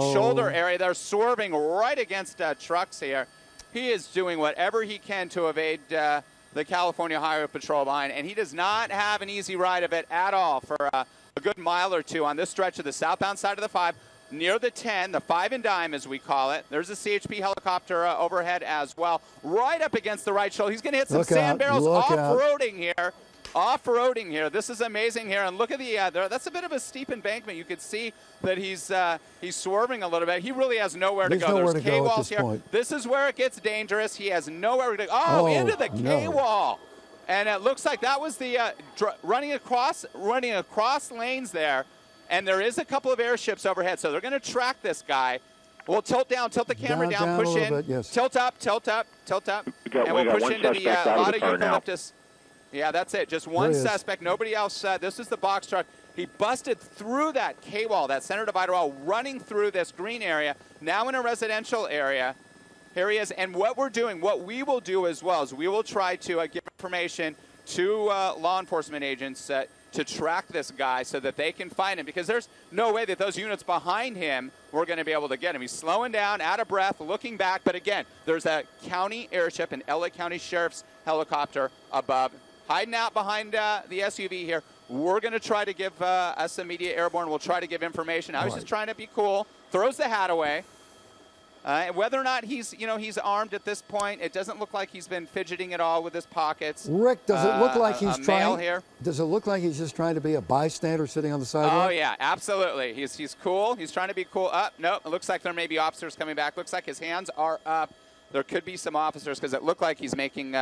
shoulder area. They're swerving right against trucks here. He is doing whatever he can to evade the California Highway Patrol line, and he does not have an easy ride of it at all for a good mile or two on this stretch of the southbound side of the 5, near the 10, the 5 and dime as we call it. There's a CHP helicopter overhead as well, right up against the right shoulder. He's going to hit some sand barrels off-roading here. Off-roading here. This is amazing here, and look at the there. That's a bit of a steep embankment. You can see that he's swerving a little bit. He really has nowhere to go. There's K walls here. Point. This is where it gets dangerous. He has nowhere to go. Oh, into the K wall, and it looks like that was the running across lanes there, and there is a couple of airships overhead, so they're going to track this guy. We'll tilt down, tilt the camera down push in, tilt up, tilt up, tilt up, and we'll push into the lot of eucalyptus. Yeah, that's it. Just one suspect. Nobody else. This is the box truck. He busted through that K wall, that center divider wall, running through this green area. Now in a residential area. Here he is. And what we're doing, what we will do as well, is we will try to give information to law enforcement agents to track this guy so that they can find him, because there's no way that those units behind him were going to be able to get him. He's slowing down, out of breath, looking back. But again, there's a county airship, an LA County Sheriff's helicopter above. Hiding out behind the SUV here. We're going to try to give us some media airborne. We'll try to give information. I was just trying to be cool. Throws the hat away. And whether or not he's, you know, he's armed at this point, it doesn't look like he's been fidgeting at all with his pockets. Rick, does it look like he's trying? Here? Does it look like he's just trying to be a bystander sitting on the sidewalk? Oh yeah, absolutely. He's cool. He's trying to be cool. Nope. It looks like there may be officers coming back. Looks like his hands are up. There could be some officers because it looked like he's making.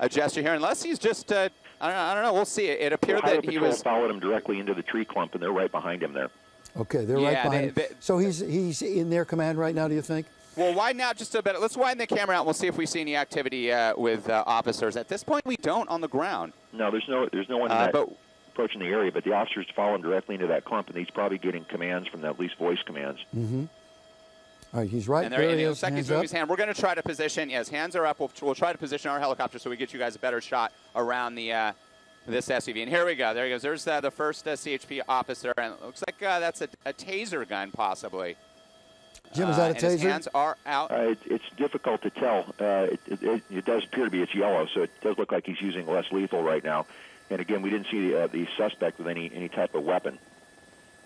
A gesture here, unless he's just, I don't know, we'll see. It appeared that he was... followed him directly into the tree clump, and they're right behind him there. Okay, they're right behind him. So he's in their command right now, do you think? Well, widen out just a bit. Let's widen the camera out, and we'll see if we see any activity with officers. At this point, we don't on the ground. No, there's no one approaching the area, but the officers follow him directly into that clump, and he's probably getting commands from at least voice commands. Mm-hmm. All right, he's right there. And there looks like he's moving his hand. We're going to try to position. Yes, hands are up. We'll try to position our helicopter so we get you guys a better shot around the this SUV. And here we go. There he goes. There's the first CHP officer, and it looks like that's a taser gun, possibly. Jim, is that a taser? His hands are out. It's difficult to tell. It does appear to be. It's yellow, so it does look like he's using less lethal right now. And again, we didn't see the suspect with any type of weapon.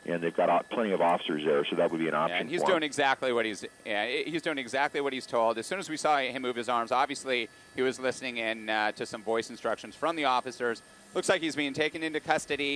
And they've got plenty of officers there, so that would be an option. And he's doing exactly what he's doing exactly what he's told. As soon as we saw him move his arms, obviously he was listening in to some voice instructions from the officers. Looks like he's being taken into custody.